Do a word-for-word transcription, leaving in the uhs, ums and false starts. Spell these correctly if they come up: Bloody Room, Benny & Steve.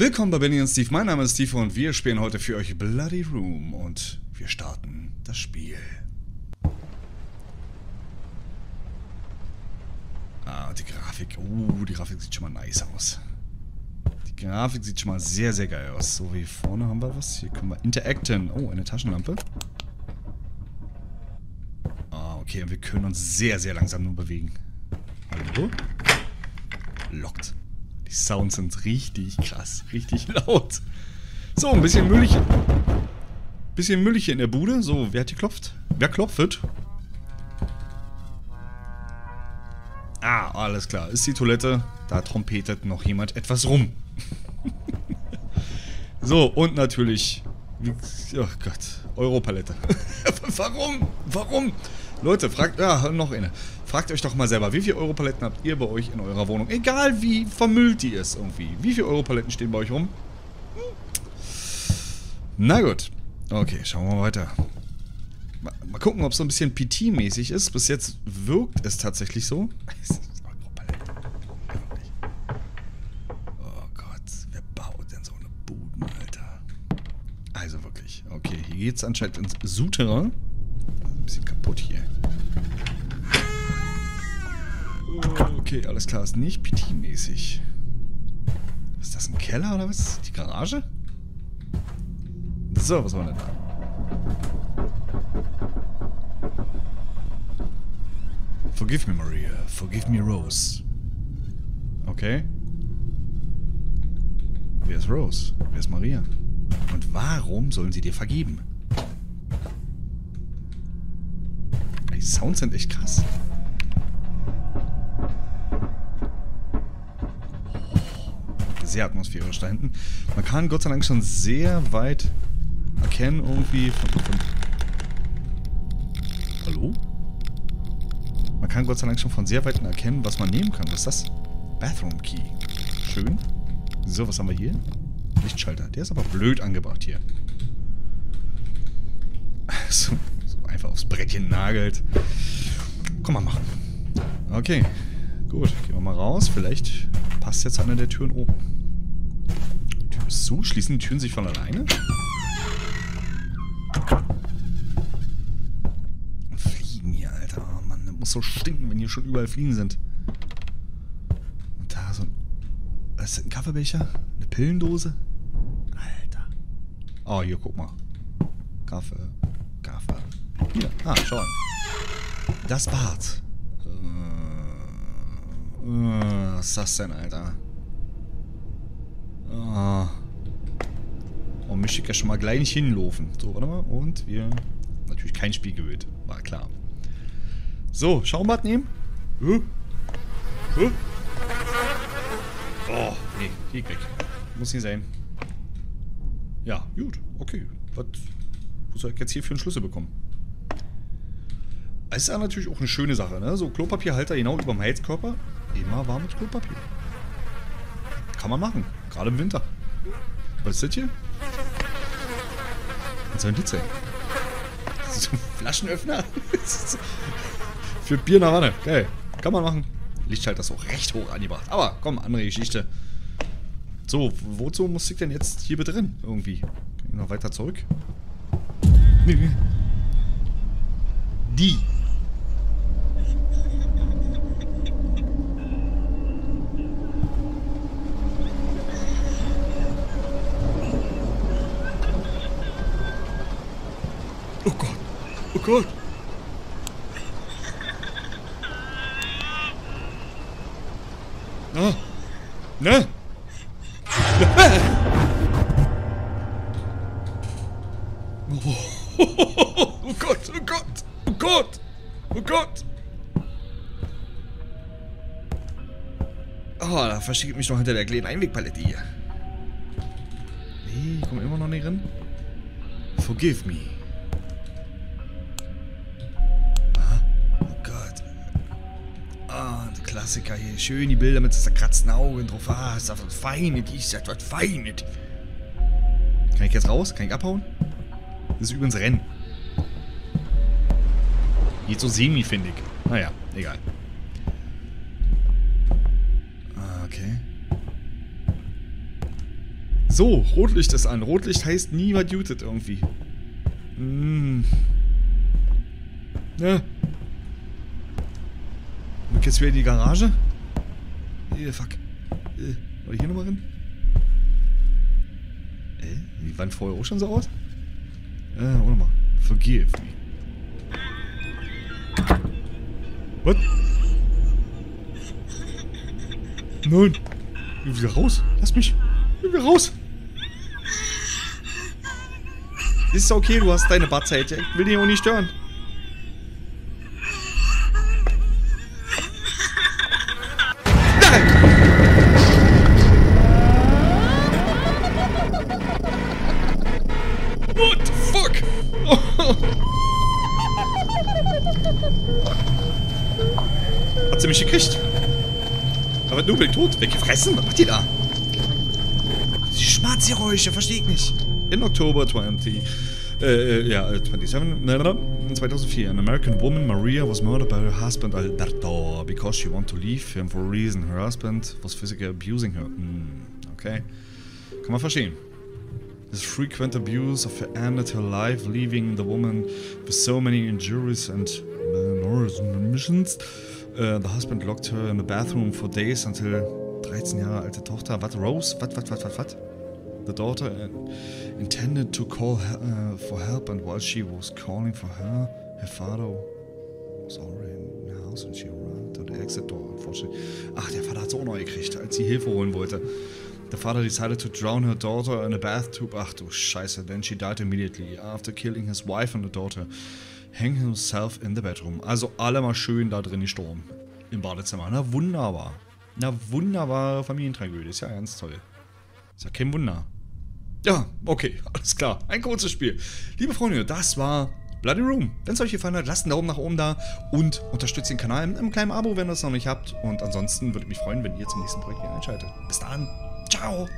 Willkommen bei Benny und Steve, mein Name ist Steve und wir spielen heute für euch Bloody Room und wir starten das Spiel. Ah, die Grafik, oh, die Grafik sieht schon mal nice aus. Die Grafik sieht schon mal sehr, sehr geil aus. So, hier vorne haben wir was, hier können wir interacten. Oh, eine Taschenlampe. Ah, okay, und wir können uns sehr, sehr langsam nur bewegen. Hallo? Lockt. Die Sounds sind richtig krass, richtig laut. So, ein bisschen müllig. Bisschen müllig hier in der Bude. So, wer hat geklopft? Wer klopft? Ah, alles klar. Ist die Toilette. Da trompetet noch jemand etwas rum. So, und natürlich... Oh Gott, Europalette. Warum? Warum? Leute, fragt... Ja, noch eine. Fragt euch doch mal selber, wie viele Europaletten habt ihr bei euch in eurer Wohnung? Egal wie vermüllt die ist irgendwie. Wie viele Europaletten stehen bei euch rum? Na gut. Okay, schauen wir mal weiter. Mal, mal gucken, ob es so ein bisschen P T-mäßig ist. Bis jetzt wirkt es tatsächlich so. Oh Gott, wer baut denn so eine Buden, Alter? Also wirklich. Okay, hier geht es anscheinend ins Souterrain. Ein bisschen kaputt hier. Okay, alles klar, ist nicht P T-mäßig. Ist das ein Keller oder was? Die Garage? So, was war denn da? Forgive me, Maria. Forgive me, Rose. Okay. Wer ist Rose? Wer ist Maria? Und warum sollen sie dir vergeben? Die Sounds sind echt krass. Sehr atmosphärisch da hinten. Man kann Gott sei Dank schon sehr weit erkennen irgendwie von, von Hallo? Man kann Gott sei Dank schon von sehr weitem erkennen, was man nehmen kann. Was ist das? Bathroom Key. Schön. So, was haben wir hier? Lichtschalter. Der ist aber blöd angebracht hier. So, so einfach aufs Brettchen nagelt. Komm mal machen. Okay. Gut. Gehen wir mal raus. Vielleicht passt jetzt einer der Türen oben. So, schließen die Türen sich von alleine? Und Fliegen hier, Alter. Oh Mann, das muss so stinken, wenn hier schon überall Fliegen sind. Und da so ein... Ist das ein Kaffeebecher? Eine Pillendose? Alter. Oh, hier, guck mal. Kaffee. Kaffee. Hier. Ah, schau an. Das Bad. Äh, äh, was ist das denn, Alter? Ah. Oh, möchte ich ja schon mal gleich nicht hinlaufen. So, warte mal. Und wir... Natürlich kein Spiegelbild. War klar. So, Schaumbad nehmen. Huh? Huh? Oh, nee. Geh weg. Muss nicht sein. Ja, gut. Okay. Was soll ich jetzt hier für einen Schlüssel bekommen? Das ist ja natürlich auch eine schöne Sache, ne? So, Klopapierhalter genau über dem Heizkörper. Immer warmes Klopapier. Kann man machen. Gerade im Winter. Was ist das hier? Was soll denn das sein? Das ist so ein Flaschenöffner? So für Bier in der Wanne. Geil. Kann man machen. Lichtschalter ist auch recht hoch angebracht. Aber komm, andere Geschichte. So, wozu muss ich denn jetzt hier bitte drin? Irgendwie. Gehen wir noch weiter zurück. Die. Oh Gott, oh Gott. Na, ne? Oh. Oh Gott, oh Gott, oh Gott, oh Gott. Oh, da versteckt mich noch hinter der kleinen Einwegpalette hier. Nee, ich komme immer noch nicht rein. Forgive me. Klassiker hier. Schön die Bilder mit zerkratzten Augen drauf. Ah, ist das was Feines. Ist das was Feines. Kann ich jetzt raus? Kann ich abhauen? Das ist übrigens Rennen. Geht so semi, finde ich. Naja, egal. Okay. So, Rotlicht ist an. Rotlicht heißt, niemand jutet irgendwie. Hm. Ja. Und jetzt wieder in die Garage? Äh, fuck. Äh, wollte ich hier nochmal rein? Äh, die Wand vorher auch schon so aus? Äh, auch nochmal. Forgive me. What? Nein. Ich will wieder raus. Lass mich. Ich will wieder raus. Ist okay, du hast deine Badzeit. Ich will dich auch nicht stören. Hat sie mich gekriegt? Aber Nubel tot, weggefressen? Was macht die da? Diese Schmatzgeräusche, verstehe ich nicht. In Oktober zwanzig. Äh, ja, twenty-seven, twenty oh four, an American woman, Maria, was murdered by her husband Alberto because she wanted to leave him for a reason. Her husband was physically abusing her. Hm, okay. Kann man verstehen. This frequent abuse of her ended her life, leaving the woman with so many injuries and malnutrition. Uh, the husband locked her in the bathroom for days until dreizehn Jahre alte Tochter. What, Rose? What, what, what, what, what? The daughter uh, intended to call her, uh, for help, and while she was calling for her, her father was already in the house and she ran to the exit door, unfortunately. Ach, der Vater hat's auch neu gekriegt, als sie Hilfe holen wollte. The father decided to drown her daughter in a bathtub. Ach du Scheiße. Then she died immediately after killing his wife and the daughter. Hang himself in the bedroom. Also alle mal schön da drin gestorben. Im Badezimmer. Na wunderbar. Na wunderbare Familientragödie. Ist ja ganz toll. Ist ja kein Wunder. Ja, okay. Alles klar. Ein kurzes Spiel. Liebe Freunde, das war Bloody Room. Wenn es euch gefallen hat, lasst einen Daumen nach oben da und unterstützt den Kanal mit einem kleinen Abo, wenn ihr es noch nicht habt. Und ansonsten würde ich mich freuen, wenn ihr zum nächsten Projekt hier einschaltet. Bis dann. Ciao.